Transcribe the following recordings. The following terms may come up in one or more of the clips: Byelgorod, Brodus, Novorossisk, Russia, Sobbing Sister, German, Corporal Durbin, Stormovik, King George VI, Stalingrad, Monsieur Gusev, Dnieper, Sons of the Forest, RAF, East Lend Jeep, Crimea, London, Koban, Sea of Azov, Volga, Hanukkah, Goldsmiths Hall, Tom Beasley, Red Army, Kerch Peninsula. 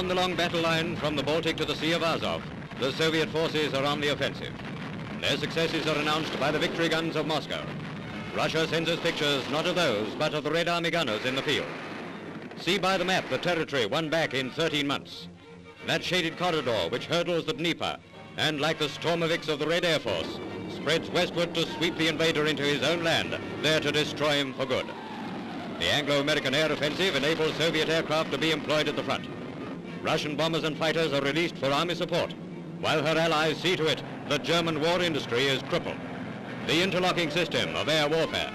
Down the long battle line from the Baltic to the Sea of Azov, the Soviet forces are on the offensive. Their successes are announced by the victory guns of Moscow. Russia sends us pictures not of those, but of the Red Army gunners in the field. See by the map the territory won back in 13 months. That shaded corridor which hurdles the Dnieper and, like the Stormoviks of the Red Air Force, spreads westward to sweep the invader into his own land, there to destroy him for good. The Anglo-American air offensive enables Soviet aircraft to be employed at the front. Russian bombers and fighters are released for army support, while her allies see to it the German war industry is crippled. The interlocking system of air warfare.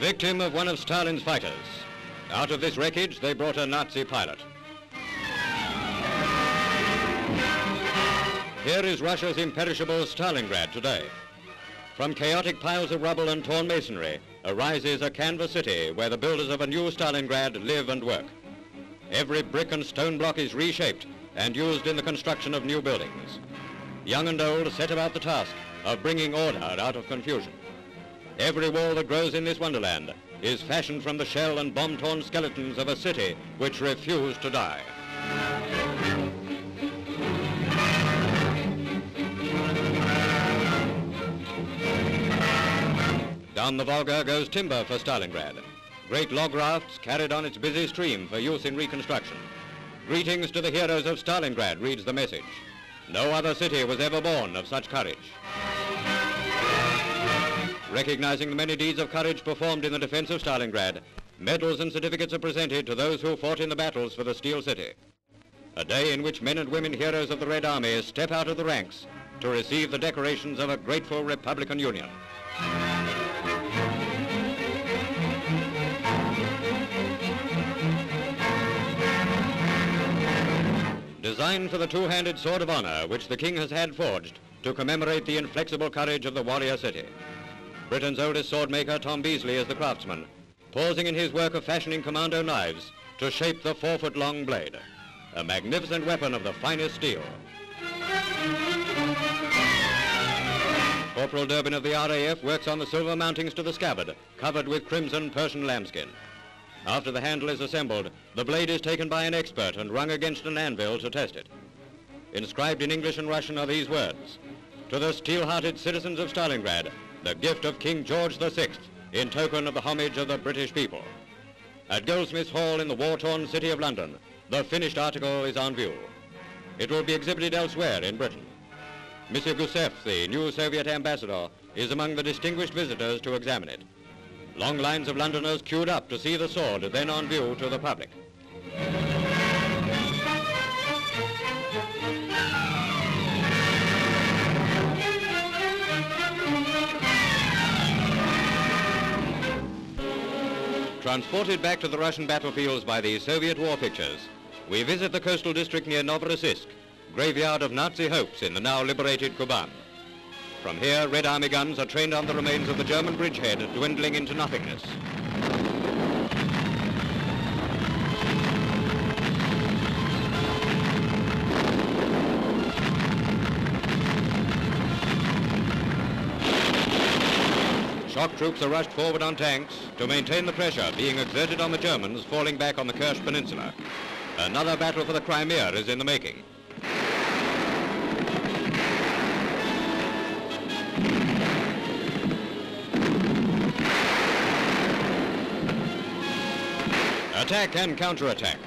Victim of one of Stalin's fighters. Out of this wreckage, they brought a Nazi pilot. Here is Russia's imperishable Stalingrad today. From chaotic piles of rubble and torn masonry arises a canvas city where the builders of a new Stalingrad live and work. Every brick and stone block is reshaped and used in the construction of new buildings. Young and old set about the task of bringing order out of confusion. Every wall that grows in this wonderland is fashioned from the shell and bomb-torn skeletons of a city which refused to die. Down the Volga goes timber for Stalingrad. Great log rafts carried on its busy stream for use in reconstruction. Greetings to the heroes of Stalingrad reads the message. No other city was ever born of such courage. Recognizing the many deeds of courage performed in the defense of Stalingrad, medals and certificates are presented to those who fought in the battles for the Steel City. A day in which men and women heroes of the Red Army step out of the ranks to receive the decorations of a grateful Republican Union. Designed for the two-handed sword of honor which the king has had forged to commemorate the inflexible courage of the warrior city. Britain's oldest sword maker, Tom Beasley, is the craftsman, pausing in his work of fashioning commando knives to shape the 4-foot-long blade, a magnificent weapon of the finest steel. Corporal Durbin of the RAF works on the silver mountings to the scabbard, covered with crimson Persian lambskin. After the handle is assembled, the blade is taken by an expert and rung against an anvil to test it. Inscribed in English and Russian are these words, "To the steel-hearted citizens of Stalingrad, the gift of King George VI in token of the homage of the British people." At Goldsmiths Hall in the war-torn city of London, the finished article is on view. It will be exhibited elsewhere in Britain. Monsieur Gusev, the new Soviet ambassador, is among the distinguished visitors to examine it. Long lines of Londoners queued up to see the sword, then on view to the public. Transported back to the Russian battlefields by the Soviet war pictures, we visit the coastal district near Novorossisk, graveyard of Nazi hopes in the now liberated Koban. From here, Red Army guns are trained on the remains of the German bridgehead, dwindling into nothingness. Shock troops are rushed forward on tanks to maintain the pressure being exerted on the Germans falling back on the Kerch Peninsula. Another battle for the Crimea is in the making. Attack and counterattack.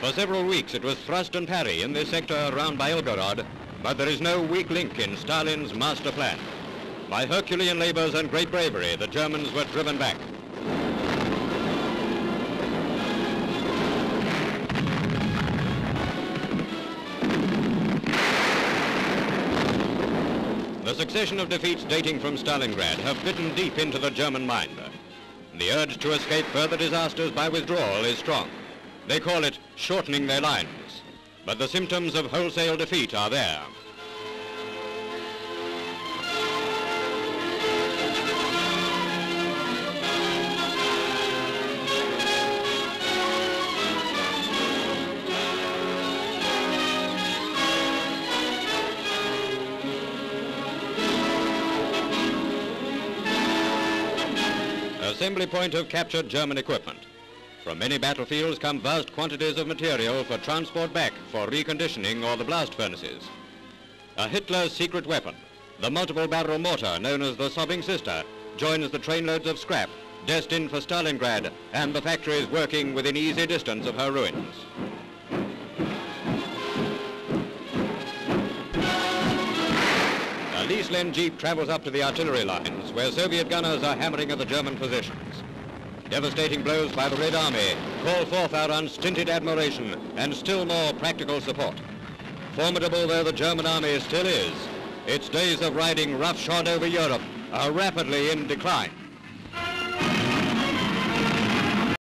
For several weeks it was thrust and parry in this sector around Byelgorod, but there is no weak link in Stalin's master plan. By Herculean labors and great bravery, the Germans were driven back. The succession of defeats dating from Stalingrad have bitten deep into the German mind. The urge to escape further disasters by withdrawal is strong. They call it shortening their lines. But the symptoms of wholesale defeat are there. assembly point of captured German equipment. From many battlefields come vast quantities of material for transport back for reconditioning or the blast furnaces. A Hitler's secret weapon, the multiple barrel mortar known as the Sobbing Sister, joins the trainloads of scrap destined for Stalingrad and the factories working within easy distance of her ruins. The East Lend Jeep travels up to the artillery lines where Soviet gunners are hammering at the German positions. Devastating blows by the Red Army call forth our unstinted admiration and still more practical support. Formidable though the German army still is, its days of riding roughshod over Europe are rapidly in decline.